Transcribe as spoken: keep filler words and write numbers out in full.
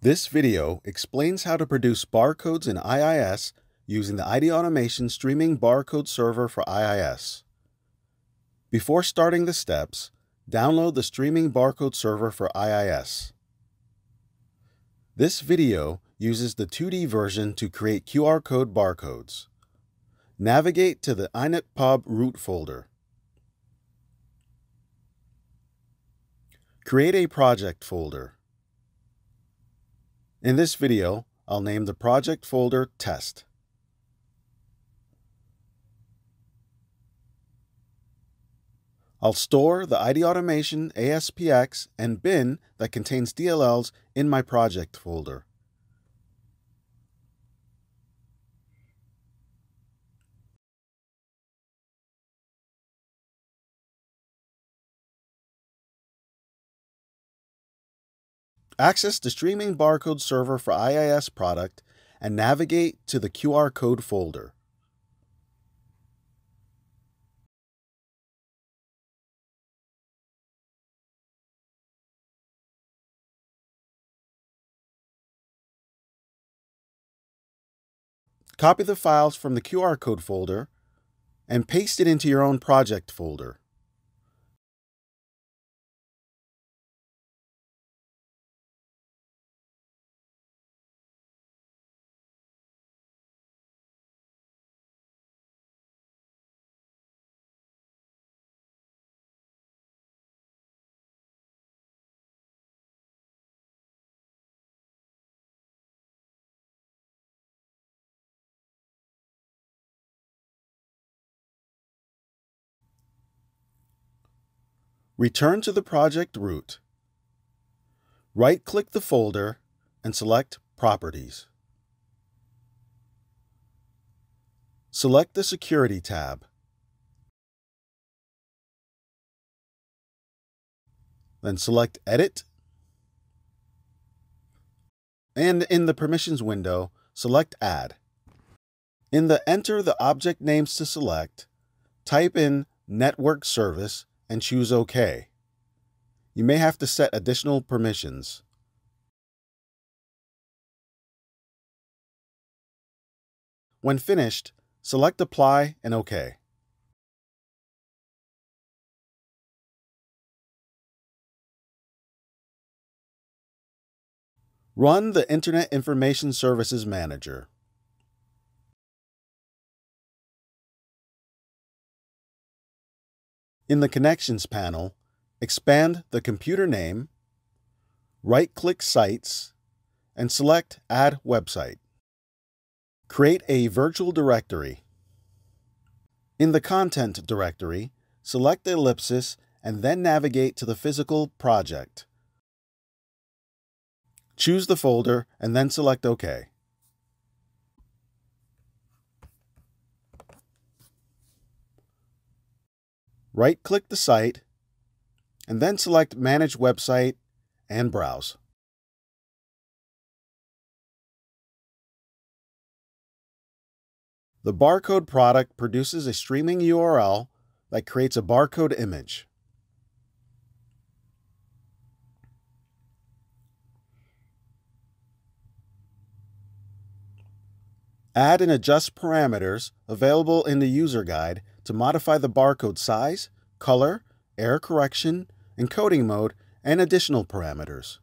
This video explains how to produce barcodes in I I S using the IDAutomation Streaming Barcode Server for I I S. Before starting the steps, download the Streaming Barcode Server for I I S. This video uses the two D version to create Q R code barcodes. Navigate to the inetpub root folder. Create a project folder. In this video, I'll name the project folder Test. I'll store the IDAutomation, A S P X, and bin that contains D L Ls in my project folder. Access the Streaming Barcode Server for I I S product and navigate to the Q R code folder. Copy the files from the Q R code folder and paste it into your own project folder. Return to the project root. Right-click the folder and select Properties. Select the Security tab. Then select Edit. And in the Permissions window, select Add. In the Enter the object names to select, type in Network Service and choose OK. You may have to set additional permissions. When finished, select Apply and OK. Run the Internet Information Services Manager. In the Connections panel, expand the computer name, right-click Sites, and select Add Website. Create a virtual directory. In the Content directory, select the ellipsis and then navigate to the physical project. Choose the folder and then select OK. Right-click the site, and then select Manage Website and Browse. The barcode product produces a streaming U R L that creates a barcode image. Add and adjust parameters available in the user guide to modify the barcode size, color, error correction, encoding mode, and additional parameters.